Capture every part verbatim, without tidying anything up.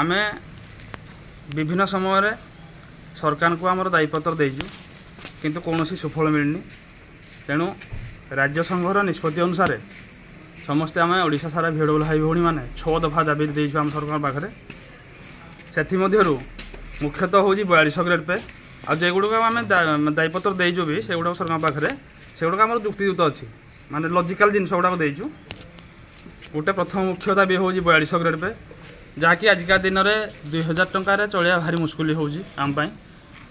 आमे विभिन्न समय सरकार को आम दायीपत्र देचु किंतु कौन सुफल मिलनी। तेणु राज्य संघर निष्पत्ति अनुसार समस्ते आम ओडिशा सारा भिड़ भाई भाई मैंने छः दफा दाबी देचु आम सरकार पाखे। से मुख्यतः हूँ बयालीस ग्रेड पे आगुड़क आम दायीपत्र देचु भी से गुड़ाक सरकार पाखे सेगुड़क आम जुक्तियुक्त अच्छी मानने लॉजिकल जिनस गुड़ाक देचु। गोटे प्रथम मुख्य दाबी हूँ बयालीस ग्रेड पे जहाँकि आजिका दिन में दुई हजार टकर चलिया भारी मुस्किल होमपाई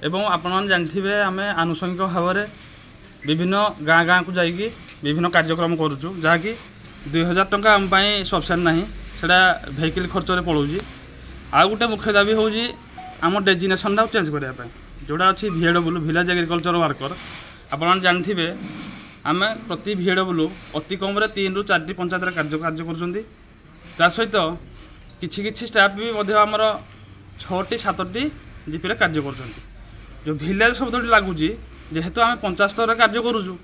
एवं आपण जानते आम आनुषंगिक भाव में विभिन्न गाँ गाँ को जाकि विभिन्न कार्यक्रम करुचु जहाँकि दुई हजार टंका आमपाई सफिसीयंट ना सेटा भेहिकल खर्च पलाऊँ। आउ गोटे मुख्य दाबी हूँ आम डेजिनेसन चेंज करने जोटा अच्छी भिएडब्ल्यू भिलेज एग्रीकल्चर वर्कर। आपड़ जानते आम प्रति भिएडब्ल्यू अति कम तीन रु चार पंचायत कार्य कार्य करा सहित किछि किछि स्टाफ भी आमर छोटी सातटी जीपी कार्य कर जो भिलेज शब्दी लगुच जेहेतु आम पंचायत स्तर कार्य करूँ।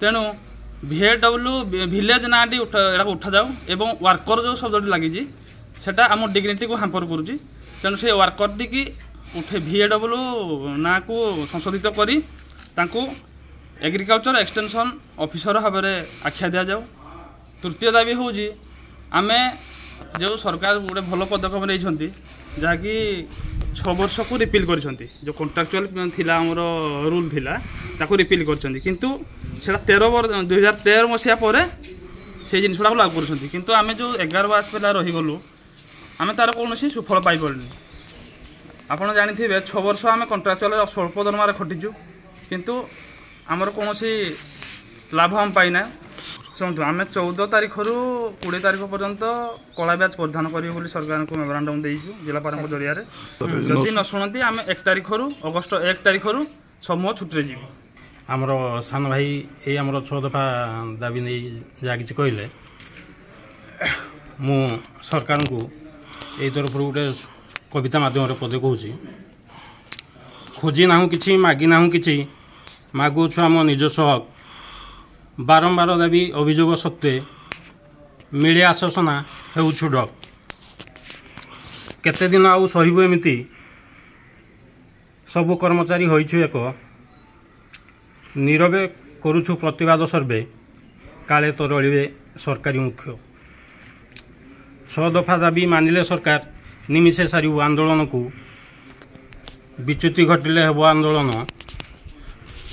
तेणु भिएडब्ल्यू भिलेज नाटी उठा उठा जाऊ वर्कर जो शब्दी लगी आम डिग्निटी को हांपर करुच्ची। तेणु से वर्कर टी की उठे भिएडब्ल्यू ना को संशोधित करी तांकू एग्रीकल्चर एक्सटेंशन ऑफिसर भाव में आख्या दि जाऊ। तृतीय दाबी हूँ आम जो सरकार गोटे भल पदक्षेप नहीं जहाँकि छः वर्ष को रिपिल कर जो कॉन्ट्राक्चुअल रूल थी रिपिल कर किंतु तेरह वर्ष दुई हजार तेरह मसीहा पर से जिनसा लागू कर किंतु आम जो एगार वर्ष पे रहीगलु आम तार कौन सुफल पाइपनि। आपड़ जानते छः वर्ष आम कॉन्ट्राक्चुअल स्वल्प दरमार खटीचु किंतु आमर कौन लाभ आम पाईना। शुणु आम चौदह तारीख रु कोड़े तारीख पर्यंत कला ब्याज परिधान करेंगे सरकार को मेमोरांडम देचु जिलापाल जरिया जदि न शुणती आम एक तारीख रु अगस्ट एक तारीख रु समूह छुट्टी जी आमर सान भाई ये आमर छः दफा दाबी नहीं जहाँ कि कहले मु सरकार को ये तरफ गोटे कविता मध्यम पदे कहूँ खोजी ना कि मागि ना कि मागुछु आम निजस्व हक बारंबार दाबी अभियोग सत्वे मिले आश्वासना होउछु डक केते दिन आउ सहिबु एमिति सबु कर्मचारी होइछु एक नीरवे करूछु प्रतिवाद सर्वे काले तरलिबे सरकारी मुख्य सदफा दाबी मानिले सरकार निमिषे सारिबु आंदोलन को विच्युति घटिले हेबो आंदोलन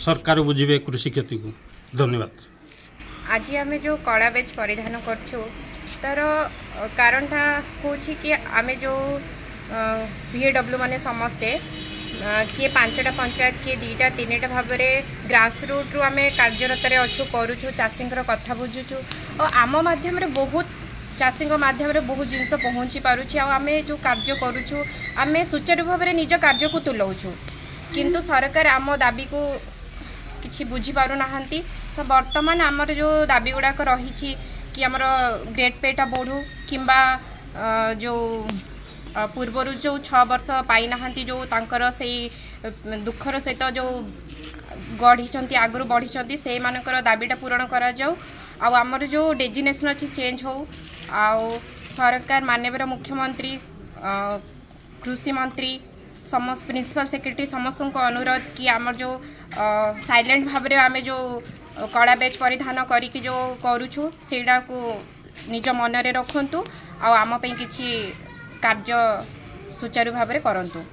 सरकार बुझे कृषि क्षति को। धन्यवाद। आज आम जो कड़ा बेच परिधान करछु तार कारणटा हूँ कि आम जो भिएडब्ल्यू माने समस्ते किए पांचटा पंचायत किए दीटा तीन टा भाव में ग्रास रूट रु आम कार्यरत अच्छु करूँ चाषीर कथा बुझुचु और आम मध्यम बहुत चाषी मध्यम बहुत जिनस पहुँची पार्छ आम जो कार्य करूँ आम सुचारू भाव में निज कार्य को तुलाऊँ किंतु सरकार आम दाबी को किसी बुझी पारु नाहंती। तो बर्तमान आमर जो दाबी गुड़ाक रही कि आमर ग्रेड पेटा बढ़ू किंबा जो पूर्वर जो छः वर्ष पाई नाहंती जो तांकर से दुखर सहित तो जो गढ़ी आगु बढ़ी से मानकर दाबीटा पूरण करा जाऊ आ आमर जो डेजिनेसन अच्छी चेंज हो आउ सरकार माननीय मुख्यमंत्री कृषि मंत्री समस्त प्रिंसिपल सेक्रेटरी समस्त को अनुरोध कि आमर जो साइलेंट भाव में आम जो कड़ा बेच परिधान करी जो करूँ सेटा को निज मन रखु आम पे किसी कार्य सुचारू भाव में करूँ।